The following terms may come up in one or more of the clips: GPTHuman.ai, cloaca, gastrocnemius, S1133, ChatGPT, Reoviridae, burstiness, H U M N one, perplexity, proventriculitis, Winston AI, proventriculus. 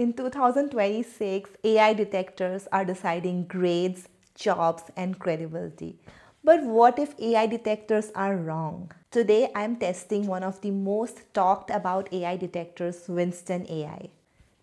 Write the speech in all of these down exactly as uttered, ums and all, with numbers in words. In two thousand twenty-six, A I detectors are deciding grades, jobs, and credibility. But what if A I detectors are wrong? Today, I'm testing one of the most talked about A I detectors, Winston A I.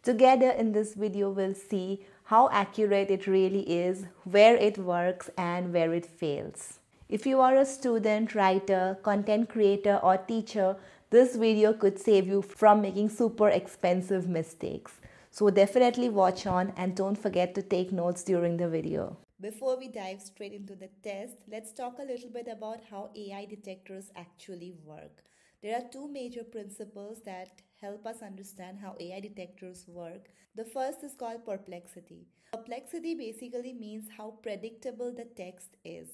Together in this video, we'll see how accurate it really is, where it works, and where it fails. If you are a student, writer, content creator, or teacher, this video could save you from making super expensive mistakes. So definitely watch on and don't forget to take notes during the video. Before we dive straight into the test, let's talk a little bit about how A I detectors actually work. There are two major principles that help us understand how A I detectors work. The first is called perplexity. Perplexity basically means how predictable the text is.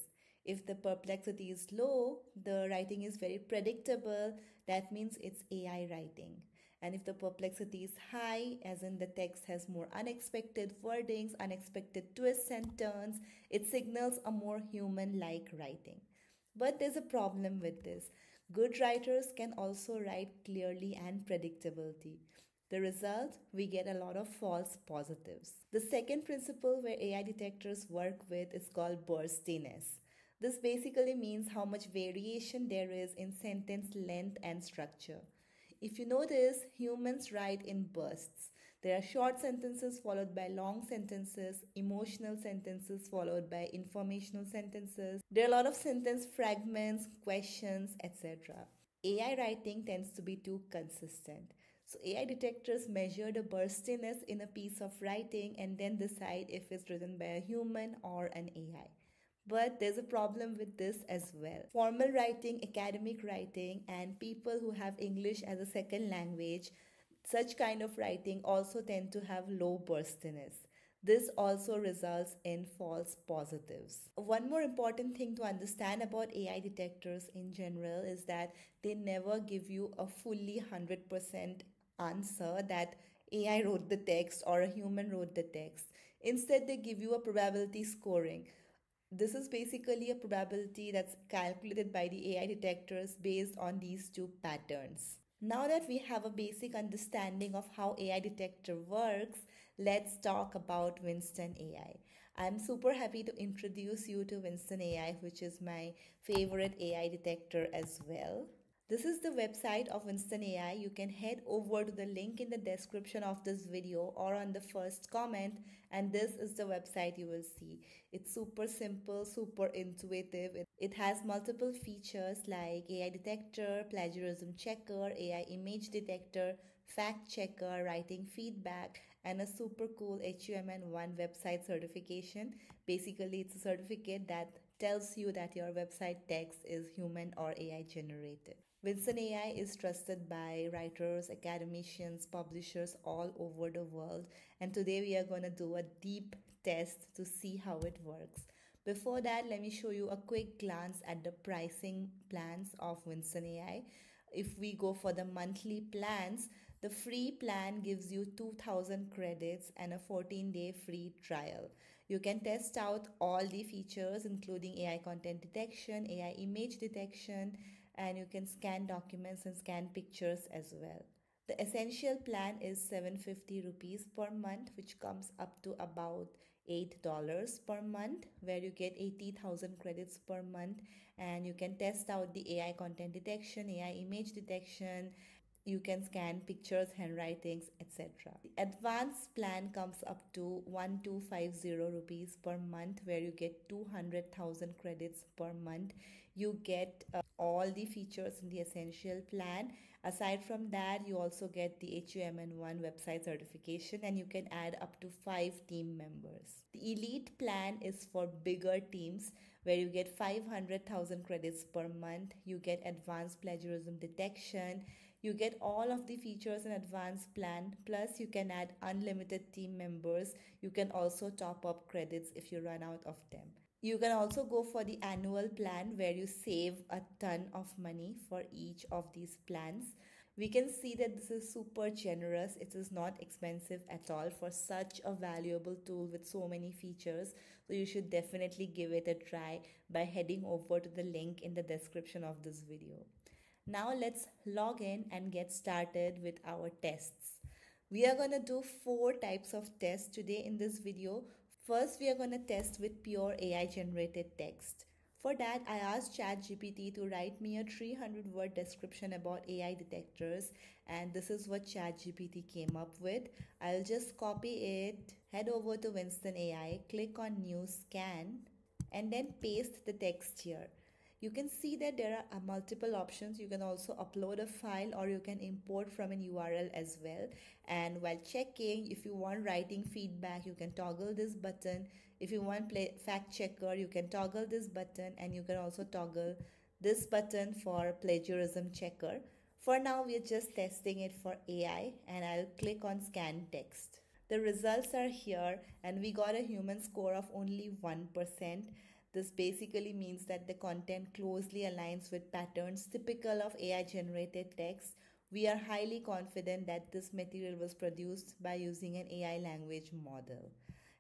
If the perplexity is low, the writing is very predictable. That means it's A I writing. And if the perplexity is high, as in the text has more unexpected wordings, unexpected twists and turns, it signals a more human-like writing. But there's a problem with this. Good writers can also write clearly and predictably. The result, we get a lot of false positives. The second principle where A I detectors work with is called burstiness. This basically means how much variation there is in sentence length and structure. If you notice, humans write in bursts. There are short sentences followed by long sentences, emotional sentences followed by informational sentences. There are a lot of sentence fragments, questions, et cetera. A I writing tends to be too consistent. So A I detectors measure the burstiness in a piece of writing and then decide if it's written by a human or an A I. But there's a problem with this as well. Formal writing, academic writing, and people who have English as a second language, such kind of writing also tend to have low burstiness. This also results in false positives. One more important thing to understand about A I detectors in general is that they never give you a fully one hundred percent answer that A I wrote the text or a human wrote the text. Instead, they give you a probability scoring. This is basically a probability that's calculated by the A I detectors based on these two patterns. Now that we have a basic understanding of how A I detector works, let's talk about Winston A I. I'm super happy to introduce you to Winston A I, which is my favorite A I detector as well. This is the website of Winston A I. You can head over to the link in the description of this video or on the first comment, and this is the website you will see. It's super simple, super intuitive. It has multiple features like A I detector, plagiarism checker, A I image detector, fact checker, writing feedback, and a super cool H U M N one website certification. Basically, it's a certificate that tells you that your website text is human or A I generated. Winston A I is trusted by writers, academicians, publishers all over the world. And today we are going to do a deep test to see how it works. Before that, let me show you a quick glance at the pricing plans of Winston A I. If we go for the monthly plans, the free plan gives you two thousand credits and a fourteen day free trial. You can test out all the features including A I content detection, A I image detection, and you can scan documents and scan pictures as well. The essential plan is seven hundred fifty rupees per month, which comes up to about eight dollars per month, where you get eighty thousand credits per month, and you can test out the A I content detection, A I image detection. You can scan pictures, handwritings, et cetera. The advanced plan comes up to one thousand two hundred fifty rupees per month, where you get two hundred thousand credits per month. You get uh, all the features in the essential plan. Aside from that, you also get the H U M N one website certification, and you can add up to five team members. The elite plan is for bigger teams, where you get five hundred thousand credits per month. You get advanced plagiarism detection. You get all of the features in advanced plan, plus you can add unlimited team members. You can also top up credits if you run out of them. You can also go for the annual plan, where you save a ton of money for each of these plans. We can see that this is super generous. It is not expensive at all for such a valuable tool with so many features. So you should definitely give it a try by heading over to the link in the description of this video. Now let's log in and get started with our tests. We are going to do four types of tests today in this video. First, we are going to test with pure A I generated text. For that, I asked ChatGPT to write me a three hundred word description about A I detectors, and this is what ChatGPT came up with. I'll just copy it, head over to Winston A I, click on New Scan, and then paste the text here. You can see that there are multiple options. You can also upload a file or you can import from an U R L as well. And while checking, if you want writing feedback, you can toggle this button. If you want play fact checker, you can toggle this button, and you can also toggle this button for plagiarism checker. For now, we are just testing it for A I, and I'll click on scan text. The results are here, and we got a human score of only one percent. This basically means that the content closely aligns with patterns typical of A I-generated text. We are highly confident that this material was produced by using an A I language model.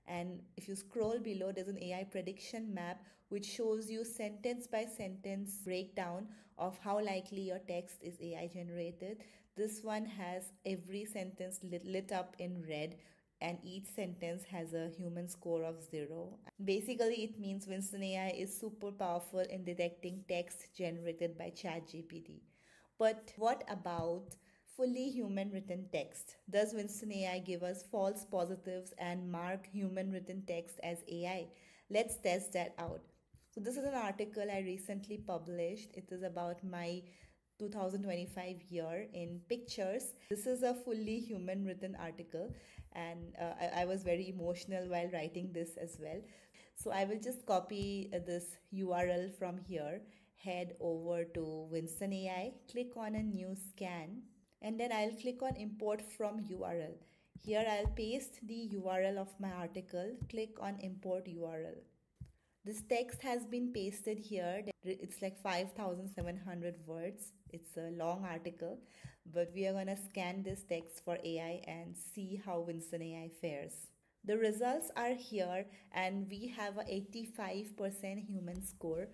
And if you scroll below, there's an A I prediction map which shows you sentence by sentence breakdown of how likely your text is A I generated. This one has every sentence lit, lit up in red, and each sentence has a human score of zero. Basically, it means Winston A I is super powerful in detecting text generated by ChatGPT. But what about fully human written text? Does Winston A I give us false positives and mark human written text as A I? Let's test that out. So this is an article I recently published. It is about my two thousand twenty-five year in pictures. This is a fully human written article, and uh, I, I was very emotional while writing this as well. So I will just copy uh, this U R L from here, head over to Winston A I, click on a new scan, and then I'll click on import from U R L. Here I'll paste the U R L of my article, click on import U R L. This text has been pasted here. It's like five thousand seven hundred words. It's a long article, but we are going to scan this text for A I and see how Winston A I fares. The results are here, and we have an eighty-five percent human score.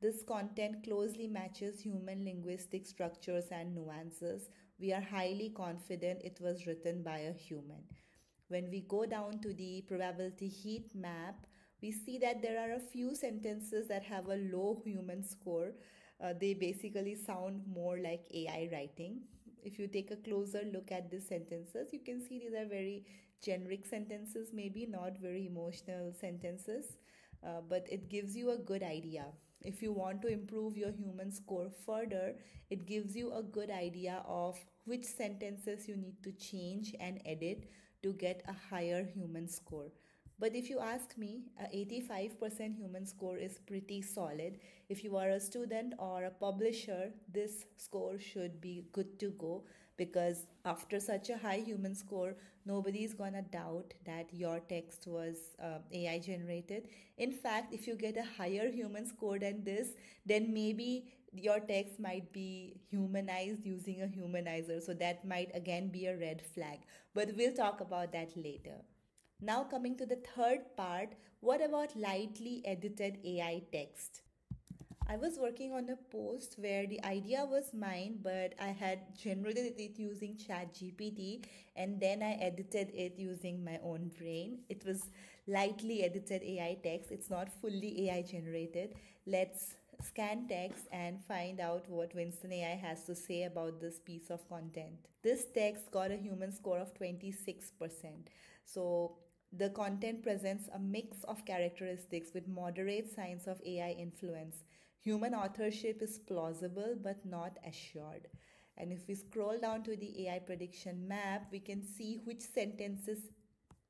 This content closely matches human linguistic structures and nuances. We are highly confident it was written by a human. When we go down to the probability heat map, we see that there are a few sentences that have a low human score. Uh, they basically sound more like A I writing. If you take a closer look at these sentences, you can see these are very generic sentences, maybe not very emotional sentences, uh, but it gives you a good idea. If you want to improve your human score further, it gives you a good idea of which sentences you need to change and edit to get a higher human score. But if you ask me, an eighty-five percent human score is pretty solid. If you are a student or a publisher, this score should be good to go, because after such a high human score, nobody is gonna doubt that your text was uh, A I generated. In fact, if you get a higher human score than this, then maybe your text might be humanized using a humanizer. So that might again be a red flag, but we'll talk about that later. Now coming to the third part, what about lightly edited A I text? I was working on a post where the idea was mine, but I had generated it using ChatGPT, and then I edited it using my own brain. It was lightly edited A I text. It's not fully A I generated. Let's scan text and find out what Winston A I has to say about this piece of content. This text got a human score of twenty-six percent. So the content presents a mix of characteristics with moderate signs of A I influence. Human authorship is plausible but not assured. And if we scroll down to the A I prediction map, we can see which sentences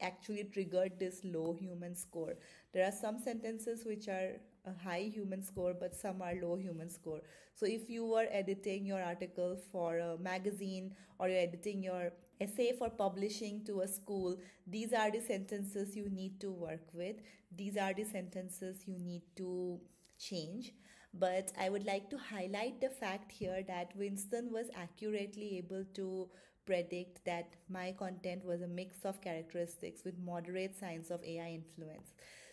actually triggered this low human score. There are some sentences which are a high human score, but some are low human score. So if you were editing your article for a magazine, or you're editing your essay for publishing to a school, these are the sentences you need to work with. These are the sentences you need to change. But I would like to highlight the fact here that Winston was accurately able to predict that my content was a mix of characteristics with moderate signs of A I influence.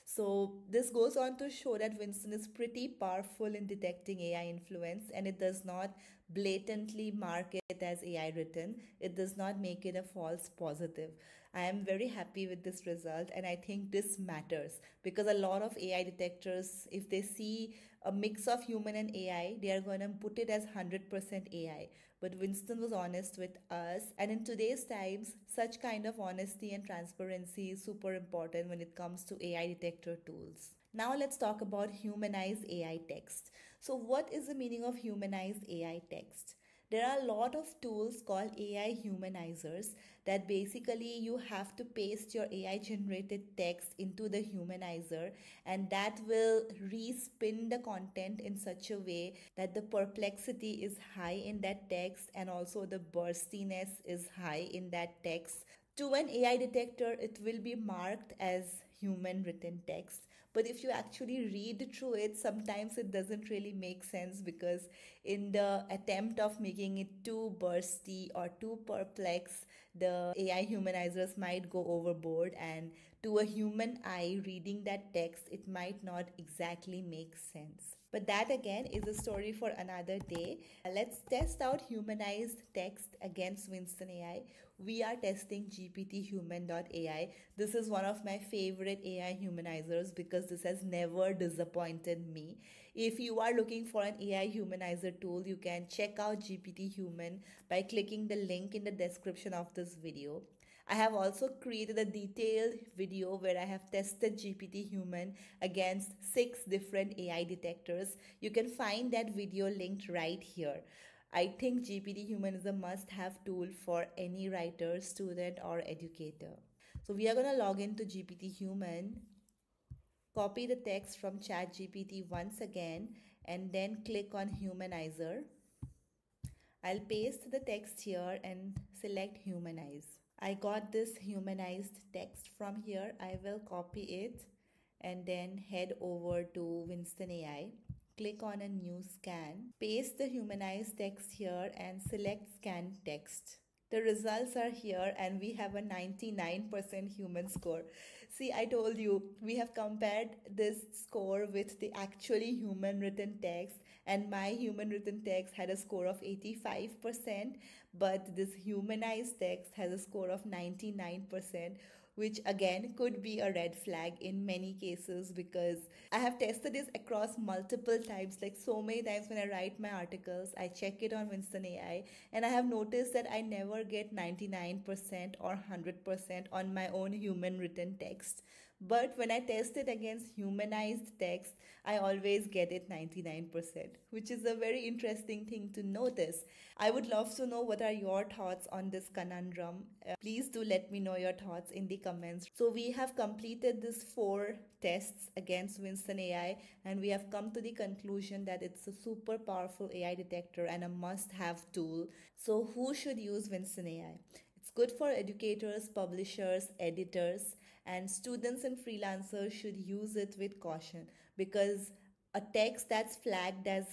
So this goes on to show that Winston is pretty powerful in detecting A I influence, and it does not blatantly mark it as A I written. It does not make it a false positive. I am very happy with this result, and I think this matters because a lot of A I detectors, if they see a mix of human and A I, they are going to put it as one hundred percent A I. But Winston was honest with us, and in today's times, such kind of honesty and transparency is super important when it comes to A I detector tools. Now let's talk about humanized A I text. So what is the meaning of humanized A I text? There are a lot of tools called A I humanizers that basically you have to paste your A I generated text into the humanizer, and that will re-spin the content in such a way that the perplexity is high in that text and also the burstiness is high in that text. To an A I detector, it will be marked as human written text. But if you actually read through it, sometimes it doesn't really make sense, because in the attempt of making it too bursty or too perplex, the A I humanizers might go overboard, and to a human eye reading that text, it might not exactly make sense. But that again is a story for another day. Let's test out humanized text against Winston A I. We are testing G P T Human dot A I. This is one of my favorite A I humanizers because this has never disappointed me. If you are looking for an A I humanizer tool, you can check out G P T Human by clicking the link in the description of this video. I have also created a detailed video where I have tested G P T Human against six different A I detectors. You can find that video linked right here. I think G P T Human is a must-have tool for any writer, student, or educator. So we are going to log into G P T Human, copy the text from ChatGPT once again, and then click on Humanizer. I'll paste the text here and select Humanize. I got this humanized text from here. I will copy it and then head over to Winston A I. Click on a new scan, paste the humanized text here and select scan text. The results are here, and we have a ninety-nine percent human score. See, I told you, we have compared this score with the actually human written text, and my human written text had a score of eighty-five percent, but this humanized text has a score of ninety-nine percent, which again could be a red flag in many cases, because I have tested this across multiple times. Like so many times when I write my articles, I check it on Winston A I, and I have noticed that I never get ninety-nine percent or one hundred percent on my own human written text. But when I test it against humanized text, I always get it ninety-nine percent, which is a very interesting thing to notice. I would love to know what are your thoughts on this conundrum. Uh, please do let me know your thoughts in the comments. So we have completed these four tests against Winston A I, and we have come to the conclusion that it's a super powerful A I detector and a must-have tool. So who should use Winston A I? It's good for educators, publishers, editors, and students and freelancers should use it with caution, because a text that's flagged as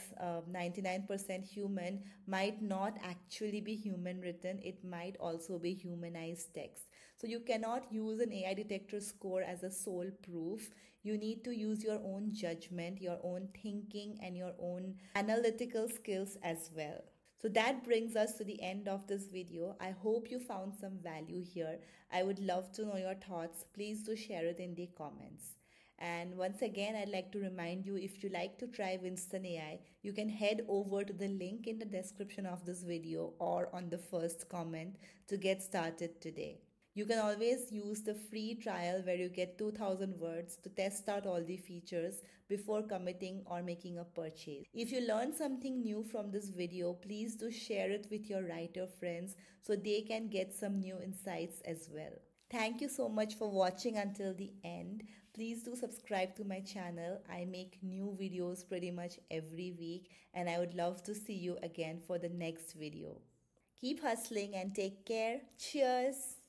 ninety-nine percent uh, human might not actually be human written. It might also be humanized text. So you cannot use an A I detector score as a sole proof. You need to use your own judgment, your own thinking, and your own analytical skills as well. So that brings us to the end of this video. I hope you found some value here. I would love to know your thoughts. Please do share it in the comments. And once again, I'd like to remind you, if you like to try Winston A I, you can head over to the link in the description of this video or on the first comment to get started today. You can always use the free trial where you get two thousand words to test out all the features before committing or making a purchase. If you learned something new from this video, please do share it with your writer friends so they can get some new insights as well. Thank you so much for watching until the end. Please do subscribe to my channel. I make new videos pretty much every week, and I would love to see you again for the next video. Keep hustling and take care. Cheers!